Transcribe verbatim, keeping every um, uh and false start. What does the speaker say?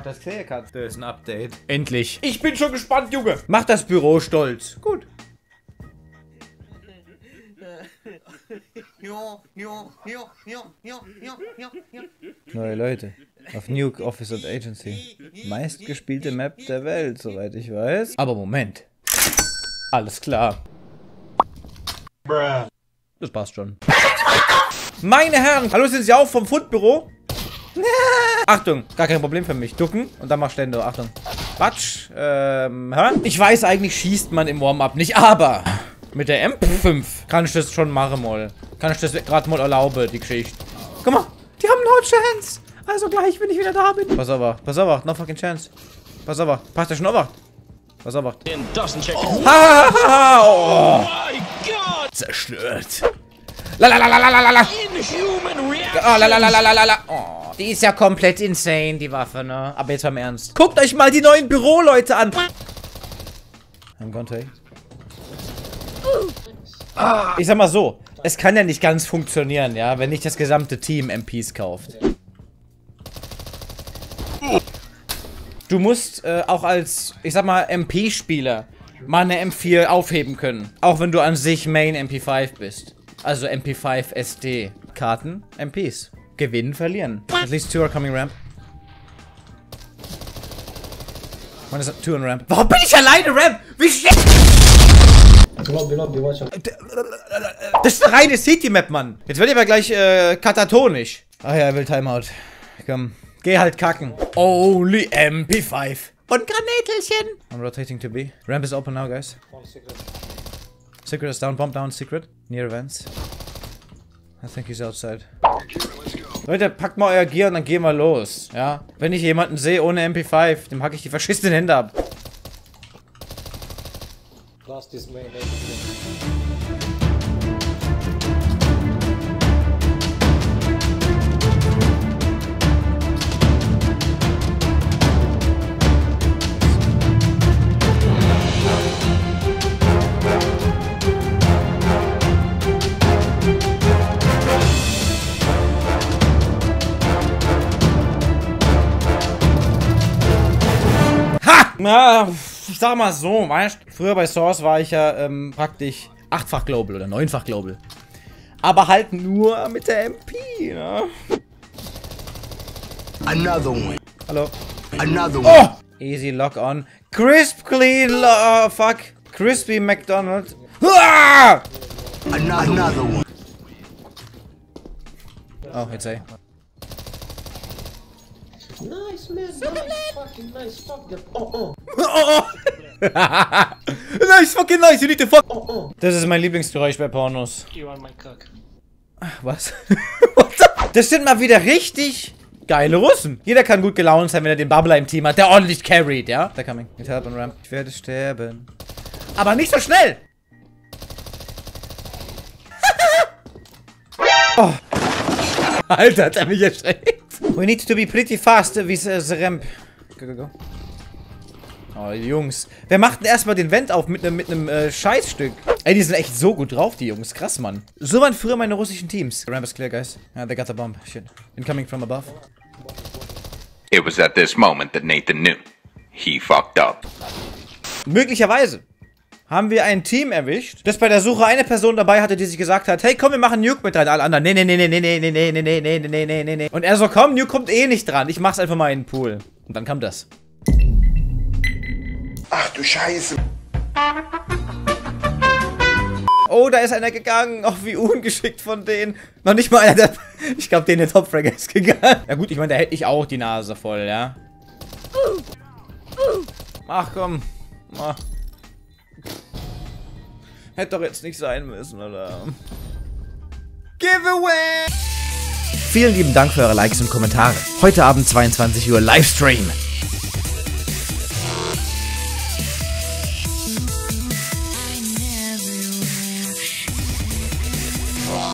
Ach, das sehe ich. Das ist ein Update. Endlich. Ich bin schon gespannt, Junge. Mach das Büro stolz. Gut. Neue Leute. Auf Nuke Office and Agency. Meistgespielte Map der Welt, soweit ich weiß. Aber Moment. Alles klar. Das passt schon. Meine Herren, hallo, sind Sie auch vom Fundbüro? Achtung, gar kein Problem für mich. Ducken und dann mach Stände. Achtung. Quatsch. Ähm, hä? Ich weiß, eigentlich schießt man im Warm-up nicht, aber mit der M P fünf kann ich das schon machen, mal. Kann ich das gerade mal erlauben, die Geschichte. Guck mal, die haben no chance. Also gleich, wenn ich wieder da bin. Pass auf, pass auf, no fucking chance. Pass auf, passt der schon auf. Pass auf. Oh. Ha, ha, ha, oh. Oh mein Gott. Zerstört. La la la la la la la. Oh, la la la la la la. Oh, die ist ja komplett insane, die Waffe, ne? Aber jetzt mal im Ernst. Guckt euch mal die neuen Büroleute an. I'm gone, hey. Ah. Ich sag mal so, es kann ja nicht ganz funktionieren, ja, wenn nicht das gesamte Team M Ps kauft. Du musst äh, auch als, ich sag mal, M P-Spieler mal eine M vier aufheben können. Auch wenn du an sich Main M P fünf bist. Also M P fünf S D. Karten, M Ps. Gewinnen, verlieren. At least two are coming ramp. One is two on ramp. Warum bin ich alleine ramp? Wie schlecht! Lobby, lobby, watch out. Das ist eine reine City-Map, Mann. Jetzt werde ich aber gleich äh, katatonisch. Ach ja, er will Timeout. Komm, geh halt kacken. Only M P fünf. Und Granetelchen. I'm rotating to B. Ramp is open now, guys. Secret is down, bomb down, secret. Near vents. I think he's outside. Leute, packt mal euer Gear und dann gehen wir los. Ja? Wenn ich jemanden sehe ohne M P fünf, dem hacke ich die verschissenen Hände ab. Na, ich sag mal so, weißt du, früher bei Source war ich ja ähm, praktisch achtfach Global oder neunfach Global. Aber halt nur mit der M P, ne? Another one. Hallo. Another one. Oh! Easy lock on. Crisp clean, uh, fuck. Crispy McDonald's. Another, another one. Oh, jetzt ey. Nice, man. Nice, fucking nice. Fuck the... Oh, oh. Oh, oh. Nice, fucking nice. You need to fuck... Oh, oh. Das ist mein Lieblingsgeräusch bei Pornos. You are my cock. Ach, was? What the... Das sind mal wieder richtig geile Russen. Jeder kann gut gelaunt sein, wenn er den Bubbler im Team hat, der ordentlich carried, ja? They're coming. Get help and ramp. Ich werde sterben. Aber nicht so schnell! Oh. Alter, hat er mich erschreckt. We need to be pretty fast with uh, the ramp. Go, go, go. Oh, Jungs. Wer macht denn erstmal den Vent auf mit einem mit einem äh, Scheißstück? Ey, die sind echt so gut drauf, die Jungs. Krass, Mann. So waren früher meine russischen Teams. The ramp is clear, guys. Yeah, they got the bomb. Shit. Incoming from above. It was at this moment that Nathan knew. He fucked up. Möglicherweise haben wir ein Team erwischt, das bei der Suche eine Person dabei hatte, die sich gesagt hat, hey, komm, wir machen Nuke mit rein, alle anderen. Nee, nee, nee, nee, nee, nee, nee, nee, nee, nee, nee, nee, nee, nee. Und er so, komm, Nuke kommt eh nicht dran. Ich mach's einfach mal in den Pool. Und dann kam das. Ach du Scheiße. Oh, da ist einer gegangen. Ach, wie ungeschickt von denen. Noch nicht mal einer der... Ich glaube, den der Topfragger ist gegangen. Ja gut, ich meine, da hätte ich auch die Nase voll, ja. Ach, komm. Ach. Hätte doch jetzt nicht sein müssen, oder? Giveaway! Vielen lieben Dank für eure Likes und Kommentare. Heute Abend zweiundzwanzig Uhr Livestream.